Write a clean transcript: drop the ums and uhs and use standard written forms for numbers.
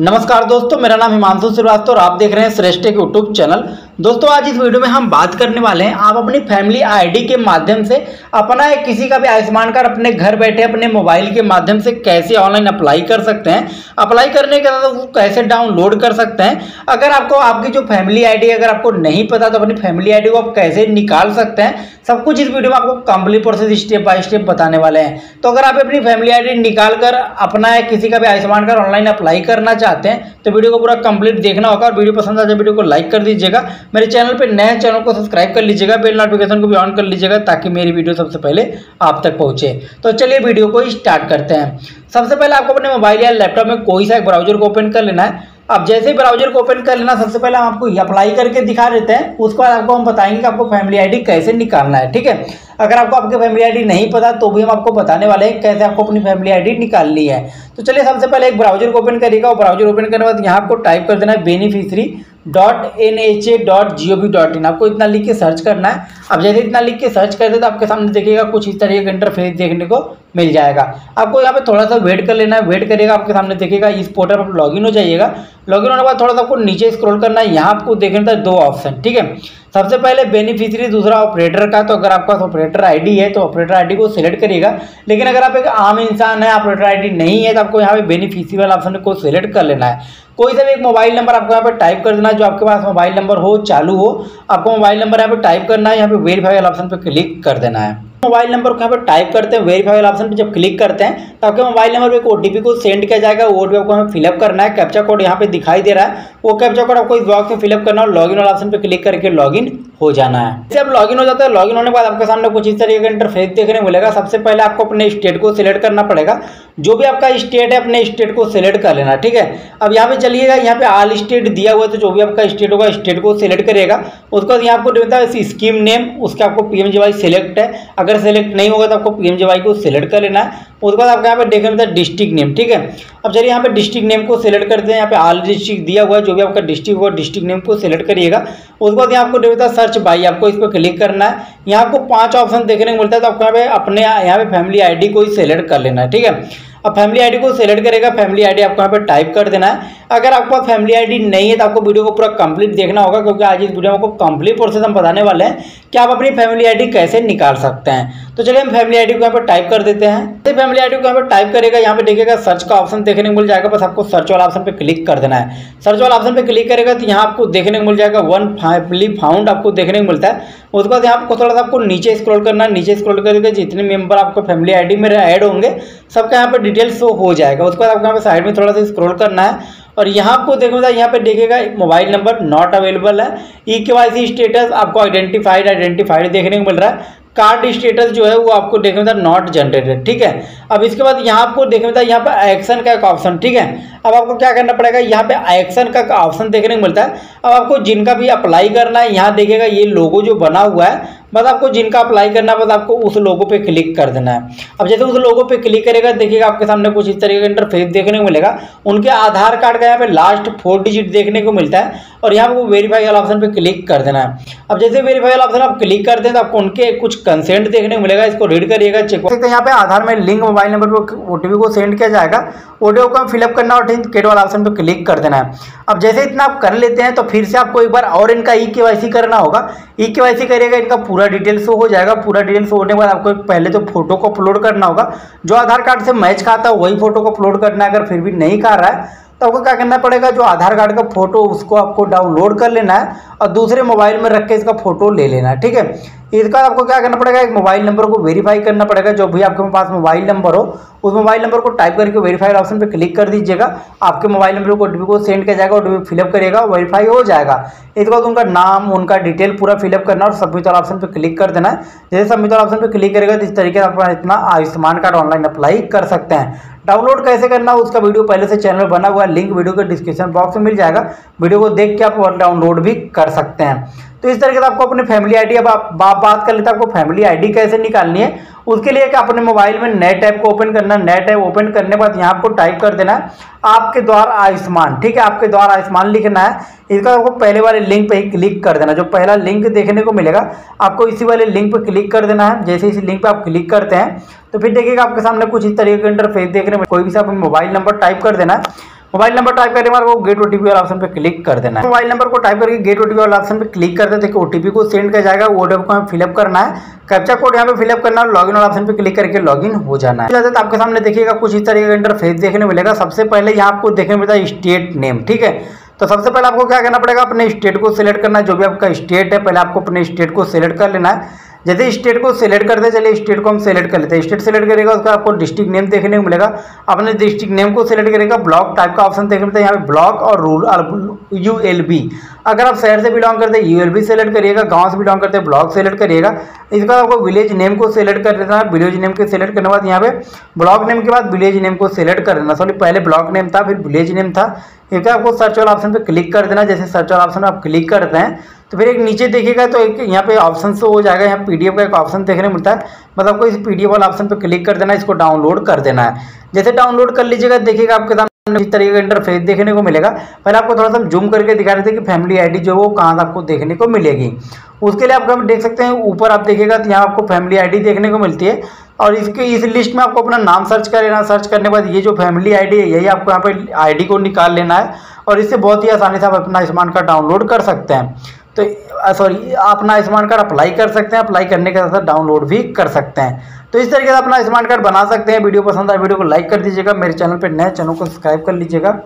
नमस्कार दोस्तों, मेरा नाम हिमांशु श्रीवास्तव और आप देख रहे हैं श्रेष्ठ टेक यूट्यूब चैनल। दोस्तों आज इस वीडियो में हम बात करने वाले हैं, आप अपनी फैमिली आईडी के माध्यम से अपना या किसी का भी आयुष्मान कार्ड अपने घर बैठे अपने मोबाइल के माध्यम से कैसे ऑनलाइन अप्लाई कर सकते हैं, अप्लाई करने के बाद तो कैसे डाउनलोड कर सकते हैं। अगर आपको आपकी जो फैमिली आईडी अगर आपको नहीं पता तो अपनी फैमिली आईडी को आप कैसे निकाल सकते हैं, सब कुछ इस वीडियो में आपको complete process step by step बताने वाले हैं। तो अगर आप अपनी फैमिली आईडी निकाल कर अपना या किसी का भी आयुष्मान कार्ड ऑनलाइन अप्लाई करना चाहते हैं तो वीडियो को पूरा कंप्लीट देखना होगा। और वीडियो पसंद आ जाए वीडियो को लाइक कर दीजिएगा, मेरे चैनल पे नए चैनल को सब्सक्राइब कर लीजिएगा, बेल नोटिफिकेशन को भी ऑन कर लीजिएगा ताकि मेरी वीडियो सबसे पहले आप तक पहुंचे। तो चलिए वीडियो को स्टार्ट करते हैं। सबसे पहले आपको अपने मोबाइल या लैपटॉप में कोई सा एक ब्राउजर को ओपन कर लेना है। अब जैसे ही ब्राउजर को ओपन कर लेना, सबसे पहले हम आपको अप्लाई करके दिखा देते हैं, उसके बाद आपको हम बताएंगे कि आपको फैमिली आईडी कैसे निकालना है। ठीक है, अगर आपको आपकी फैमिली आईडी नहीं पता तो भी हम आपको बताने वाले हैं कैसे आपको अपनी फैमिली आईडी निकालनी है। तो चलिए सबसे पहले एक ब्राउजर को ओपन करिएगा और ब्राउजर ओपन करने के बाद यहाँ आपको टाइप कर देना है beneficiary.nha.gov.in। आपको इतना लिख के सर्च करना है। अब जैसे इतना लिख के सर्च करते तो आपके सामने देखिएगा कुछ इस तरीके का इंटरफेस देखने को मिल जाएगा। आपको यहाँ पे थोड़ा सा वेट कर लेना है। वेट करिएगा, आपके सामने देखिएगा इस पोर्टल पर आप लॉगिन हो जाइएगा। लॉगिन होने के बाद थोड़ा सा आपको नीचे स्क्रॉल करना है। यहाँ आपको देखना था दो ऑप्शन, ठीक है, सबसे पहले बेनिफिशियरी, दूसरा ऑपरेटर का। तो अगर आपका ऑपरेटर आईडी है तो ऑपरेटर आईडी को सिलेक्ट करिएगा, लेकिन अगर आप एक आम इंसान है, ऑपरेटर आईडी नहीं है तो आपको यहाँ पे बेनिफिशियरी वाला ऑप्शन को सिलेक्ट कर लेना है। कोई सा भी एक मोबाइल नंबर आपको यहाँ पे टाइप कर देना है, जो आपके पास मोबाइल नंबर हो, चालू हो, आपको मोबाइल नंबर यहाँ पे टाइप करना है। यहाँ पे वेरीफाई वाला ऑप्शन पर क्लिक कर देना है। मोबाइल नंबर को यहाँ पर टाइप करते हैं, वेरीफाई वाला ऑप्शन पर जब क्लिक करते हैं तो आपके मोबाइल नंबर पे एक ओटीपी को सेंड किया जाएगा। ओटीपी आपको हमें फिलअप करना है, कैप्चा कोड यहाँ पे दिखाई दे रहा है, वो कैप्चा कोड आपको इस बॉक्स में फिलअप करना है और लॉगिन वाला ऑप्शन पे क्लिक करके लॉगिन हो जाना है। जैसे आप लॉगिन हो जाता है, लॉगिन होने के बाद आपके सामने कुछ इस तरीके का इंटरफेस देखने को मिलेगा। सबसे पहले आपको अपने स्टेट को सिलेक्ट करना पड़ेगा, जो भी आपका स्टेट है अपने स्टेट को सिलेक्ट कर लेना, ठीक है। अब यहाँ पे चलिएगा, यहाँ पे ऑल स्टेट दिया हुआ है तो जो भी आपका स्टेट होगा स्टेट को सिलेक्ट करिएगा। उसके बाद यहाँ आपको देता है स्कीम नेम, उसका आपको पीएम जीवाई सिलेक्ट है, अगर सिलेक्ट नहीं होगा तो आपको पीएम जीवाई को सिलेक्ट कर लेना है। उसके बाद आपको यहाँ पे देखना मिलता है डिस्ट्रिक्ट नेम, ठीक है। अब चलिए यहाँ पे डिस्ट्रिक्ट नेम को सिलेक्ट करते हैं। यहाँ पे ऑल डिस्ट्रिक्ट दिया हुआ है, जो भी आपका डिस्ट्रिक्ट होगा डिस्ट्रिक्ट नेम को सिलेक्ट करिएगा। उसके बाद यहाँ आपको देता है सर्च बाई, आपको इस पर क्लिक करना है। यहाँ आपको 5 ऑप्शन देखने को मिलता है, तो आपको यहाँ पे अपने यहाँ पे फैमिली आईडी को ही सिलेक्ट कर लेना है, ठीक है। अब फैमिली आईडी को सिलेक्ट करेगा, फैमिली आईडी आपको यहाँ पे टाइप कर देना है। अगर आपके पास फैमिली आईडी नहीं है तो आपको वीडियो को पूरा कंप्लीट देखना होगा, क्योंकि आज इस वीडियो में आपको कंप्लीट प्रोसेस हम बताने वाले हैं कि आप अपनी फैमिली आईडी कैसे निकाल सकते हैं। तो चलिए हम फैमिली आईडी को यहाँ पे टाइप कर देते हैं। फैमिली आईडी को यहाँ पे टाइप करेगा, यहाँ पे देखिएगा सर्च का ऑप्शन देखने को मिल जाएगा, बस आपको सर्च वाला ऑप्शन पर क्लिक कर देना है। सर्च वाला ऑप्शन पर क्लिक करेगा तो यहाँ आपको देखने को मिल जाएगा वन फैमिली फाउंड, आपको देखने को मिलता है। उसके बाद यहाँ आपको थोड़ा सा आपको नीचे स्क्रॉल करना है। नीचे स्क्रॉल करके जितने मेंबर आपको फैमिली आईडी में ऐड होंगे सबका यहाँ पे डिटेल शो हो जाएगा। उसके बाद आपको यहाँ पे साइड में थोड़ा सा स्क्रॉल करना है और यहाँ आपको देखना, यहाँ पे देखिएगा मोबाइल नंबर नॉट अवेलेबल है, ईकेवाईसी स्टेटस, आपको आइडेंटिफाइड आइडेंटिफाइड देखने को मिल रहा है, कार्ड स्टेटस जो है वो आपको देखने मिलता है नॉट जनरेटेड, ठीक है। अब इसके बाद यहाँ आपको देखने मिलता है यहाँ पे एक्शन का एक ऑप्शन, ठीक है। अब आपको क्या करना पड़ेगा, यहाँ पे एक्शन का ऑप्शन देखने को मिलता है। अब आपको जिनका भी अप्लाई करना है, यहाँ देखिएगा ये लोगो जो बना हुआ है, बस आपको जिनका अप्लाई करना है बस आपको उस लोगो पे क्लिक कर देना है। अब जैसे उस लोगो पे क्लिक करेगा देखिएगा आपके सामने कुछ इस तरीके का इंटरफेस देखने को मिलेगा। उनके आधार कार्ड का यहाँ पे लास्ट 4 डिजिट देखने को मिलता है और यहाँ आपको वेरीफाई वाला ऑप्शन पे क्लिक कर देना है। अब जैसे वेरीफाई वाला ऑप्शन आप क्लिक करते हैं तो आपको उनके कुछ कंसेंट देखने को मिलेगा, इसको रीड करिएगा, चेक कर सकते हैं। यहाँ पे आधार में लिंक मोबाइल नंबर पर ओटीपी को सेंड किया जाएगा, ओटीपी को फिलअप करना और केट वाला ऑप्शन पर क्लिक कर देना है। अब जैसे इतना आप कर लेते हैं तो फिर से आपको एक बार और इनका ईकेवाईसी करना होगा। ईकेवाईसी करिएगा, इनका पूरा डिटेल शो हो जाएगा। पूरा डिटेल शो होने के बाद आपको पहले तो फोटो को अपलोड करना होगा, जो आधार कार्ड से मैच खाता है वही फोटो को अपलोड करना है। अगर फिर भी नहीं कर रहा है तो आपको क्या करना पड़ेगा, जो आधार कार्ड का फोटो उसको आपको डाउनलोड कर लेना है और दूसरे मोबाइल में रख के इसका फोटो ले लेना है, ठीक है। इसका आपको क्या करना पड़ेगा, एक मोबाइल नंबर को वेरीफाई करना पड़ेगा, जो भी आपके पास मोबाइल नंबर हो उस मोबाइल नंबर को टाइप करके वेरीफाई ऑप्शन पे क्लिक कर दीजिएगा। आपके मोबाइल नंबर को ओटीपी को सेंड किया जाएगा, ओटीपी फिलअप करेगा, वेरीफाई हो जाएगा। इसके बाद उनका नाम उनका डिटेल पूरा फिलअप करना और सबमिट वाला ऑप्शन पे क्लिक कर देना है। जैसे सबमिट वाला ऑप्शन पे क्लिक करेगा तो इस तरीके से आप अपना आयुष्मान कार्ड ऑनलाइन अप्लाई कर सकते हैं। डाउनलोड कैसे करना है उसका वीडियो पहले से चैनल में बना हुआ है, लिंक वीडियो के डिस्क्रिप्शन बॉक्स में मिल जाएगा, वीडियो को देख के आप डाउनलोड भी कर सकते हैं। तो इस तरीके से आपको अपनी फैमिली आईडी, अब आप बात कर लेते हैं आपको फैमिली आईडी कैसे निकालनी है। उसके लिए अपने मोबाइल में नए टैब को ओपन करना, नए टैब ओपन करने के बाद यहाँ आपको टाइप कर देना है आपके द्वारा आयुष्मान, ठीक है, आपके द्वारा आयुष्मान लिखना है। इसका आपको पहले वाले लिंक पे ही क्लिक कर देना, जो पहला लिंक देखने को मिलेगा आपको इसी वाले लिंक पे क्लिक कर देना है। जैसे इसी लिंक पे आप क्लिक करते हैं तो फिर देखिएगा आपके सामने कुछ इस तरीके का इंटरफेस देखने में, कोई भी सा मोबाइल नंबर टाइप कर देना है। मोबाइल नंबर टाइप करने वाले को गेट ओटीपी वाला ऑप्शन पे क्लिक कर देना है। मोबाइल नंबर को टाइप करके गेट ओटीपी वाला ऑप्शन पे क्लिक कर देते हैं कि ओटीपी को सेंड किया जाएगा। ओटीपी को हमें फिलअप करना है, कैप्चा कोड यहाँ पे फिलअप करना है, लॉगिन वाला ऑप्शन पे क्लिक करके लॉगिन हो जाना है। तो आपके सामने देखिएगा कुछ इस तरीके का इंटरफेस देखने मिलेगा। सबसे पहले यहाँ आपको देखने मिलता है स्टेट नेम, ठीक है। तो सबसे पहले आपको क्या करना पड़ेगा, अपने स्टेट को सिलेक्ट करना है। जो भी आपका स्टेट है पहले आपको अपने स्टेट को सिलेक्ट कर लेना है। जैसे स्टेट को सिलेक्ट करते, चलिए स्टेट को हम सिलेक्ट कर लेते हैं। स्टेट सिलेक्ट करेगा, उसका आपको डिस्ट्रिक्ट नेम देखने को मिलेगा। अपने डिस्ट्रिक्ट नेम को सिलेक्ट करेगा, ब्लॉक टाइप का ऑप्शन देखने मिलता है यहाँ पे, ब्लॉक और रूरल यूएलबी। अगर आप शहर से बिलोंग करते हैं यूएलबी सेलेक्ट करिएगा, गांव से बिलोंग करते हैं ब्लॉक सेलेक्ट करिएगा। इसके बाद आपको विलेज नेम को सिलेक्ट कर देना है। विलेज नेम के सिलेक्ट करने के बाद यहाँ पे ब्लॉक नेम के बाद विलेज नेम को सिलेक्ट कर देना। सॉरी, पहले ब्लॉक नेम था फिर विलेज नेम था। इसका आपको सर्च वाला ऑप्शन पे क्लिक कर देना। जैसे सर्च वाला ऑप्शन आप क्लिक करते हैं तो फिर एक नीचे देखिएगा तो एक यहाँ पे ऑप्शन शो हो जाएगा। यहाँ पीडीएफ का एक ऑप्शन देखने मिलता है, मतलब आपको इस पीडीएफ वाला ऑप्शन पे क्लिक कर देना है, इसको डाउनलोड कर देना है। जैसे डाउनलोड कर लीजिएगा, देखिएगा आपके सामने इस तरीके का इंटरफेस देखने को मिलेगा। पहले आपको थोड़ा सा जूम करके दिखा रहे थे कि फैमिली आईडी जो है वो कहाँ आपको देखने को मिलेगी। उसके लिए आप देख सकते हैं ऊपर आप देखिएगा तो यहाँ आपको फैमिली आईडी देखने को मिलती है और इसके इस लिस्ट में आपको अपना नाम सर्च कर लेना। सर्च करने के बाद ये जो फैमिली आईडी है यही आपको यहाँ पे आईडी को निकाल लेना है और इससे बहुत ही आसानी से आप अपना आयुष्मान कार्ड डाउनलोड कर सकते हैं। तो सॉरी, अपना आयुष्मान कार्ड अप्लाई कर सकते हैं, अप्लाई करने के साथ साथ डाउनलोड भी कर सकते हैं। तो इस तरीके से अपना आयुष्मान कार्ड बना सकते हैं। वीडियो पसंद आए वीडियो को लाइक कर दीजिएगा, मेरे चैनल पर नए चैनल को सब्सक्राइब कर लीजिएगा।